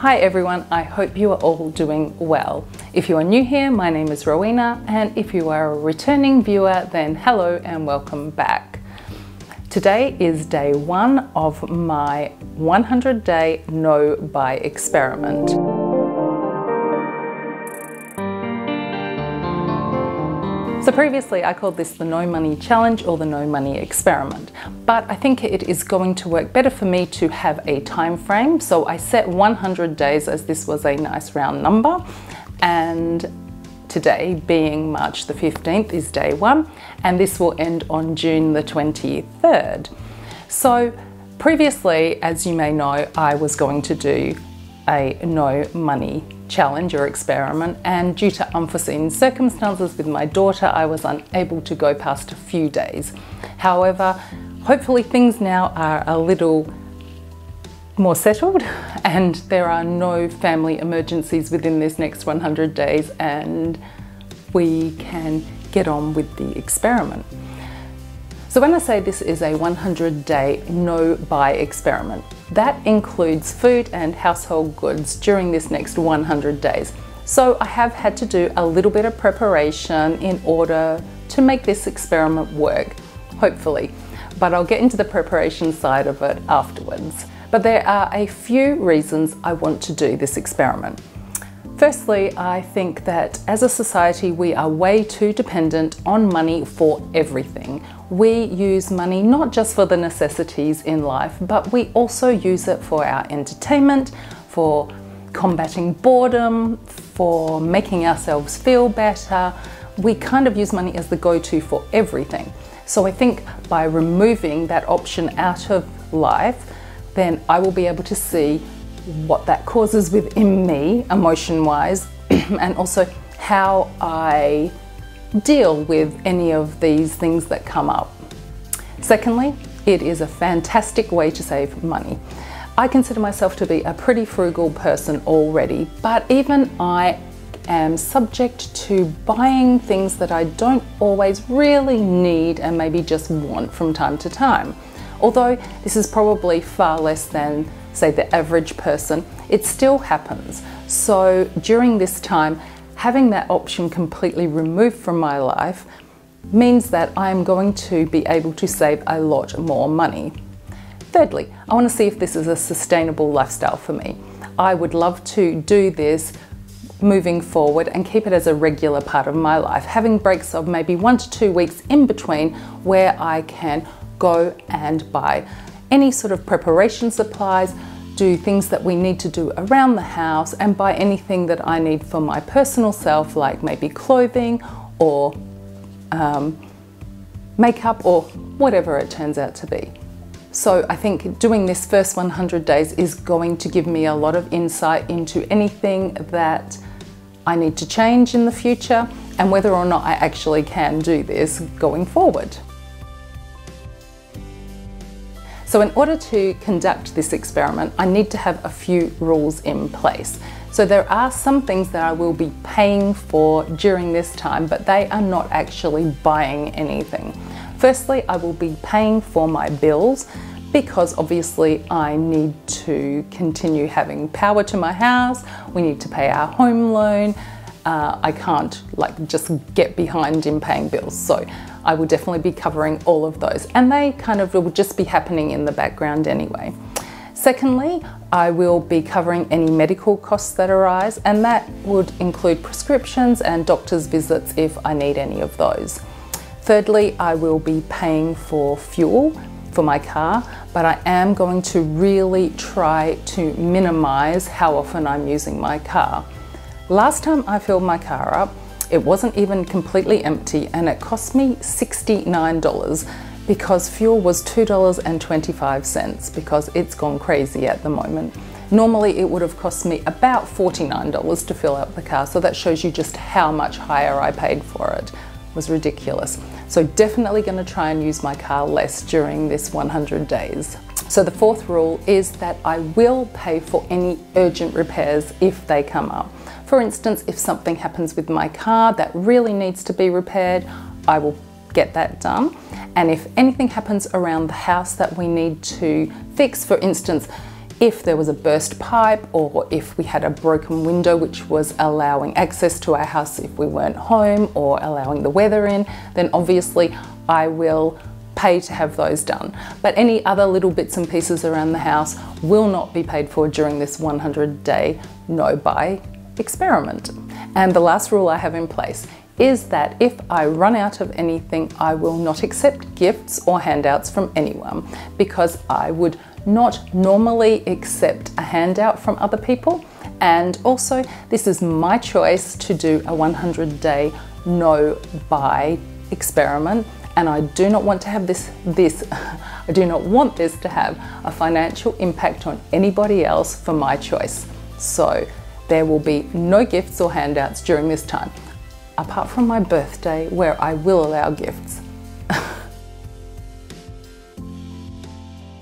Hi everyone, I hope you are all doing well. If you are new here, my name is Rowena, and if you are a returning viewer, then hello and welcome back. Today is day one of my 100-day no-buy experiment. So previously I called this the no money challenge or the no money experiment, but I think it is going to work better for me to have a time frame. So I set 100 days as this was a nice round number, and today being March the 15th is day one, and this will end on June the 23rd. So previously, as you may know, I was going to do a no money challenge or experiment, and due to unforeseen circumstances with my daughter, I was unable to go past a few days. However, hopefully things now are a little more settled and there are no family emergencies within this next 100 days, and we can get on with the experiment. So when I say this is a 100-day no-buy experiment, that includes food and household goods during this next 100 days. So I have had to do a little bit of preparation in order to make this experiment work, hopefully. But I'll get into the preparation side of it afterwards. But there are a few reasons I want to do this experiment. Firstly, I think that as a society, we are way too dependent on money for everything. We use money not just for the necessities in life, but we also use it for our entertainment, for combating boredom, for making ourselves feel better. We kind of use money as the go-to for everything. So I think by removing that option out of life, then I will be able to see what that causes within me emotion-wise, and also how I deal with any of these things that come up. Secondly, it is a fantastic way to save money. I consider myself to be a pretty frugal person already, but even I am subject to buying things that I don't always really need and maybe just want from time to time. Although this is probably far less than, say, the average person, it still happens. So during this time, having that option completely removed from my life means that I'm going to be able to save a lot more money. Thirdly, I want to see if this is a sustainable lifestyle for me. I would love to do this moving forward and keep it as a regular part of my life, having breaks of maybe 1 to 2 weeks in between where I can go and buy any sort of preparation supplies, do things that we need to do around the house, and buy anything that I need for my personal self, like maybe clothing or makeup or whatever it turns out to be. So I think doing this first 100 days is going to give me a lot of insight into anything that I need to change in the future and whether or not I actually can do this going forward. So in order to conduct this experiment, I need to have a few rules in place. So there are some things that I will be paying for during this time, but they are not actually buying anything. Firstly, I will be paying for my bills, because obviously I need to continue having power to my house, we need to pay our home loan, I can't just get behind in paying bills. So I will definitely be covering all of those, and they kind of will just be happening in the background anyway. Secondly, I will be covering any medical costs that arise, and that would include prescriptions and doctor's visits if I need any of those. Thirdly, I will be paying for fuel for my car, but I am going to really try to minimize how often I'm using my car. Last time I filled my car up, it wasn't even completely empty, and it cost me $69 because fuel was $2.25, because it's gone crazy at the moment. Normally it would have cost me about $49 to fill up the car, so that shows you just how much higher I paid for it. It was ridiculous. So definitely going to try and use my car less during this 100 days. So the fourth rule is that I will pay for any urgent repairs if they come up. For instance, if something happens with my car that really needs to be repaired, I will get that done. And if anything happens around the house that we need to fix, for instance, if there was a burst pipe or if we had a broken window which was allowing access to our house if we weren't home or allowing the weather in, then obviously I will pay to have those done. But any other little bits and pieces around the house will not be paid for during this 100-day no-buy experiment. And the last rule I have in place is that if I run out of anything, I will not accept gifts or handouts from anyone, because I would not normally accept a handout from other people. And also, this is my choice to do a 100-day no-buy experiment, and I do not want to have I do not want this to have a financial impact on anybody else for my choice. So there will be no gifts or handouts during this time, apart from my birthday, where I will allow gifts.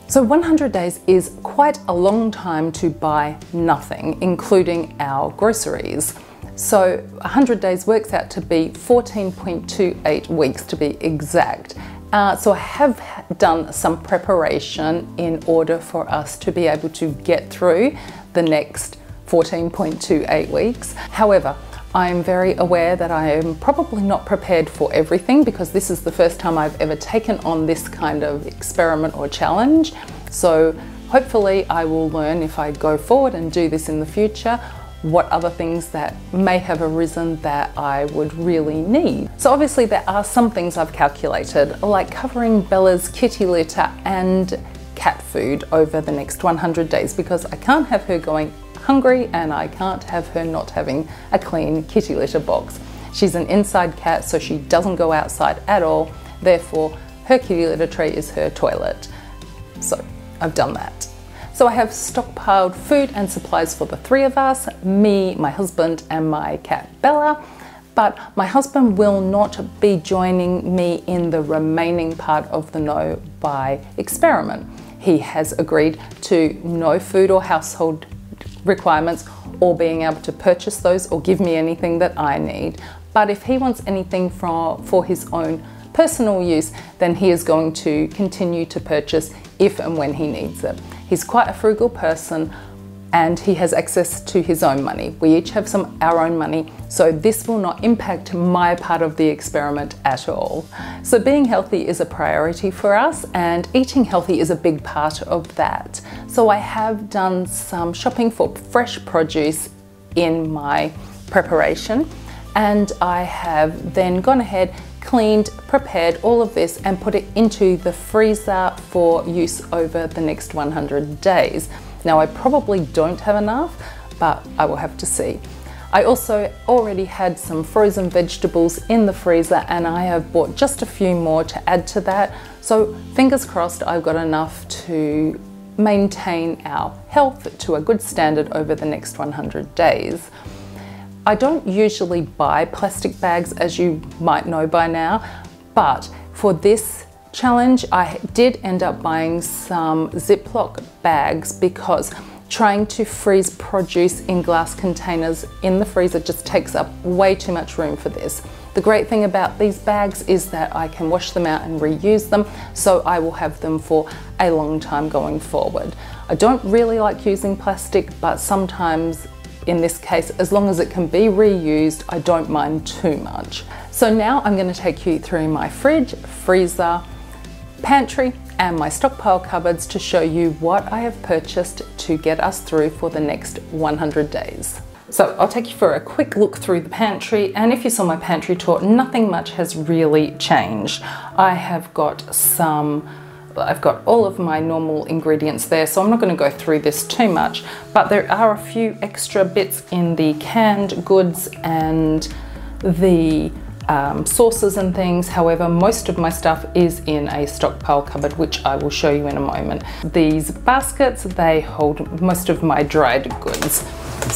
So 100 days is quite a long time to buy nothing, including our groceries. So 100 days works out to be 14.28 weeks to be exact. So I have done some preparation in order for us to be able to get through the next 14.28 weeks. However, I am very aware that I am probably not prepared for everything, because this is the first time I've ever taken on this kind of experiment or challenge. So hopefully I will learn, if I go forward and do this in the future, what other things that may have arisen that I would really need. So obviously there are some things I've calculated, like covering Bella's kitty litter and cat food over the next 100 days, because I can't have her going hungry and I can't have her not having a clean kitty litter box. She's an inside cat, so she doesn't go outside at all. Therefore, her kitty litter tray is her toilet. So I've done that. So I have stockpiled food and supplies for the three of us, me, my husband, and my cat Bella. But my husband will not be joining me in the remaining part of the no buy experiment. He has agreed to no food or household requirements, or being able to purchase those or give me anything that I need. But if he wants anything for his own personal use, then he is going to continue to purchase if and when he needs it. He's quite a frugal person and he has access to his own money. We each have our own money, so this will not impact my part of the experiment at all. So being healthy is a priority for us, and eating healthy is a big part of that. So I have done some shopping for fresh produce in my preparation, and I have then gone ahead, cleaned, prepared all of this and put it into the freezer for use over the next 100 days. Now, I probably don't have enough, but I will have to see. I also already had some frozen vegetables in the freezer, and I have bought just a few more to add to that. So fingers crossed I've got enough to maintain our health to a good standard over the next 100 days. I don't usually buy plastic bags, as you might know by now, but for this challenge, I did end up buying some Ziploc bags, because trying to freeze produce in glass containers in the freezer just takes up way too much room for this. The great thing about these bags is that I can wash them out and reuse them, so I will have them for a long time going forward. I don't really like using plastic, but sometimes in this case, as long as it can be reused, I don't mind too much. So now I'm going to take you through my fridge, freezer, pantry and my stockpile cupboards to show you what I have purchased to get us through for the next 100 days. So I'll take you for a quick look through the pantry, and if you saw my pantry tour, nothing much has really changed. I've got all of my normal ingredients there, so I'm not going to go through this too much, but there are a few extra bits in the canned goods and the sauces and things. However, most of my stuff is in a stockpile cupboard, which I will show you in a moment. These baskets, they hold most of my dried goods.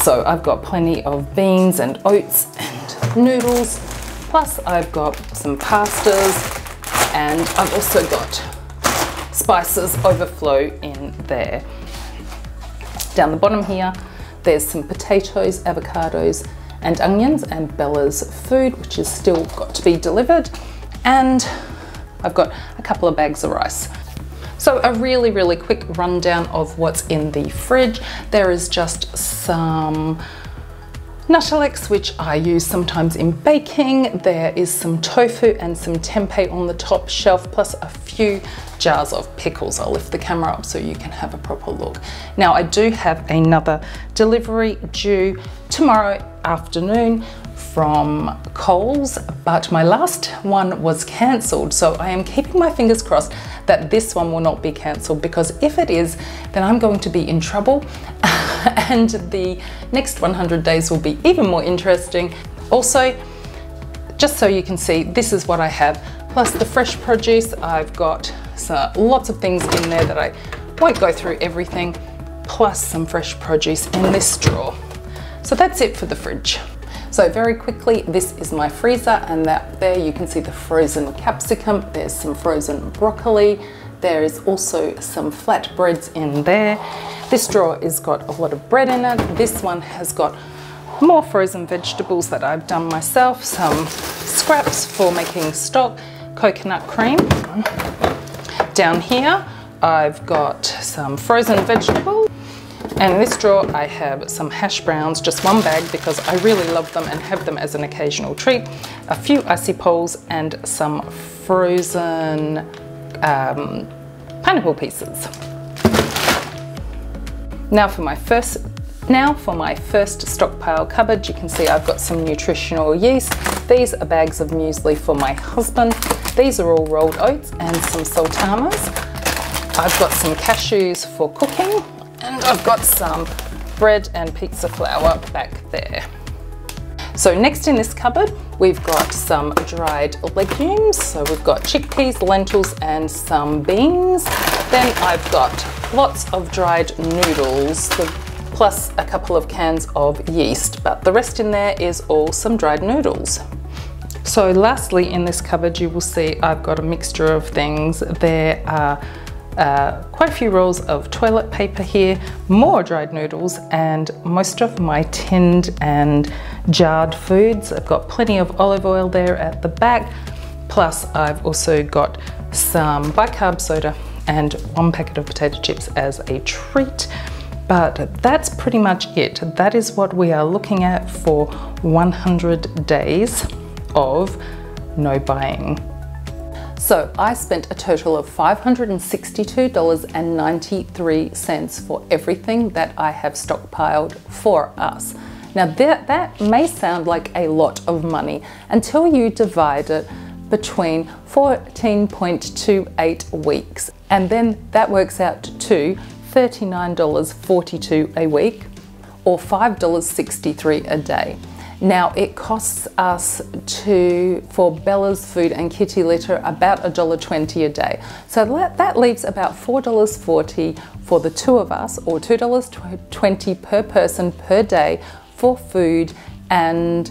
So I've got plenty of beans and oats and noodles, plus I've got some pastas, and I've also got spices overflow in there. Down the bottom here, there's some potatoes, avocados, and onions, and Bella's food, which is still got to be delivered, and I've got a couple of bags of rice. So a really, really quick rundown of what's in the fridge. There is just some Nuttalex, which I use sometimes in baking. There is some tofu and some tempeh on the top shelf, plus a few jars of pickles. I'll lift the camera up so you can have a proper look. Now, I do have another delivery due tomorrow afternoon from Coles, but my last one was cancelled, so I am keeping my fingers crossed that this one will not be cancelled, because if it is, then I'm going to be in trouble and the next 100 days will be even more interesting. Also, just so you can see, this is what I have, plus the fresh produce. I've got lots of things in there that I won't go through everything, plus some fresh produce in this drawer. So that's it for the fridge. So very quickly, this is my freezer, and there you can see the frozen capsicum, there's some frozen broccoli, there is also some flatbreads in there. This drawer has got a lot of bread in it. This one has got more frozen vegetables that I've done myself, some scraps for making stock, coconut cream. Down here, I've got some frozen vegetables. And in this drawer, I have some hash browns, just one bag because I really love them and have them as an occasional treat. A few icy poles and some frozen pineapple pieces. Now for my first stockpile cupboard, you can see I've got some nutritional yeast. These are bags of muesli for my husband. These are all rolled oats and some sultanas. I've got some cashews for cooking. And I've got some bread and pizza flour back there. So next in this cupboard, we've got some dried legumes. So we've got chickpeas, lentils, and some beans. Then I've got lots of dried noodles, plus a couple of cans of yeast, but the rest in there is all some dried noodles. So lastly in this cupboard, you will see I've got a mixture of things. There are quite a few rolls of toilet paper here, more dried noodles, and most of my tinned and jarred foods. I've got plenty of olive oil there at the back, plus I've also got some bicarb soda and one packet of potato chips as a treat. But that's pretty much it. That is what we are looking at for 100 days of no buying. So I spent a total of $562.93 for everything that I have stockpiled for us. Now that may sound like a lot of money until you divide it between 14.28 weeks, and then that works out to $39.42 a week, or $5.63 a day. Now it costs us for Bella's food and kitty litter about $1.20 a day. So that leaves about $4.40 for the two of us, or $2.20 per person per day for food and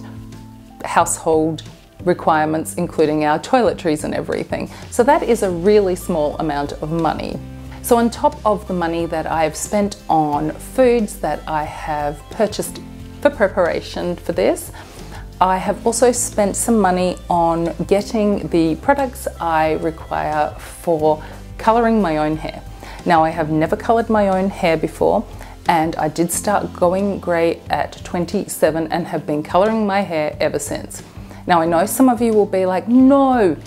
household requirements, including our toiletries and everything. So that is a really small amount of money. So on top of the money that I've spent on foods that I have purchased for preparation for this, I have also spent some money on getting the products I require for colouring my own hair. Now, I have never coloured my own hair before, and I did start going grey at 27 and have been colouring my hair ever since. Now, I know some of you will be like, no,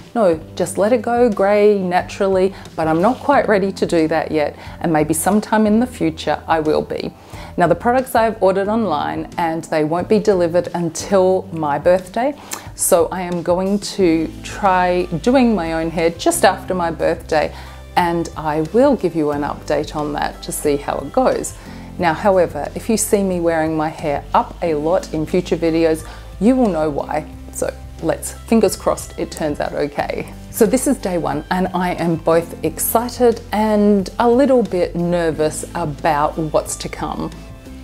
just let it go grey naturally, but I'm not quite ready to do that yet, and maybe sometime in the future I will be. Now, the products I've ordered online, and they won't be delivered until my birthday, so I am going to try doing my own hair just after my birthday, and I will give you an update on that to see how it goes. Now, however, if you see me wearing my hair up a lot in future videos, you will know why. So let's, fingers crossed, it turns out okay. So this is day one, and I am both excited and a little bit nervous about what's to come.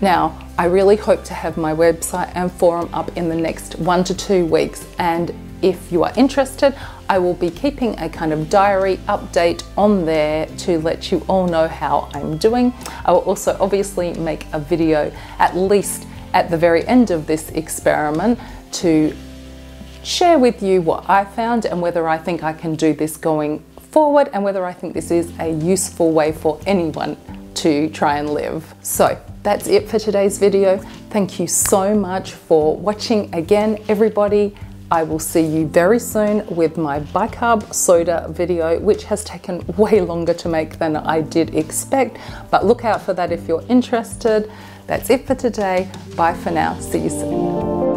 Now, I really hope to have my website and forum up in the next 1 to 2 weeks, and if you are interested, I will be keeping a kind of diary update on there to let you all know how I'm doing. I will also obviously make a video, at least at the very end of this experiment, to share with you what I found and whether I think I can do this going forward and whether I think this is a useful way for anyone to try and live. So that's it for today's video. Thank you so much for watching again, everybody. I will see you very soon with my bicarb soda video, which has taken way longer to make than I did expect, but look out for that if you're interested. That's it for today. Bye for now. See you soon.